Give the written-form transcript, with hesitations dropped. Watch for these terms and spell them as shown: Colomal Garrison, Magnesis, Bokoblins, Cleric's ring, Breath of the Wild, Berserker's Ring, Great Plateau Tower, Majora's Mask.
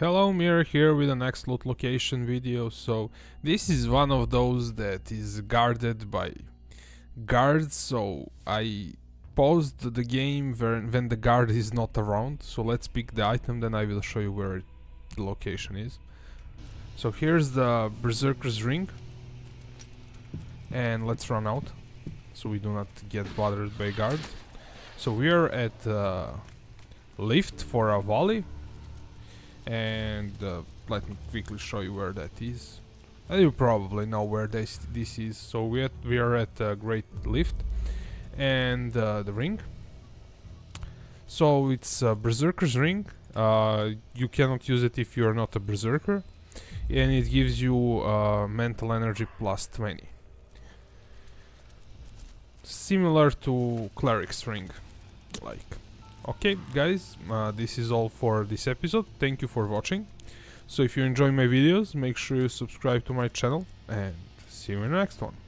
Hello, Mir here with the next loot location video. So this is one of those that is guarded by guards, so I paused the game when the guard is not around. So let's pick the item, then I will show you where the location is. So here's the Berserker's Ring, and let's run out so we do not get bothered by guard. So we are at lift for a volley. And let me quickly show you where that is. You probably know where this is. So we are at Great Lift and the ring. So it's a Berserker's Ring. You cannot use it if you're not a Berserker. And it gives you mental energy plus 20. Similar to Cleric's Ring. Okay guys, this is all for this episode. Thank you for watching. So if you enjoy my videos, make sure you subscribe to my channel and see you in the next one.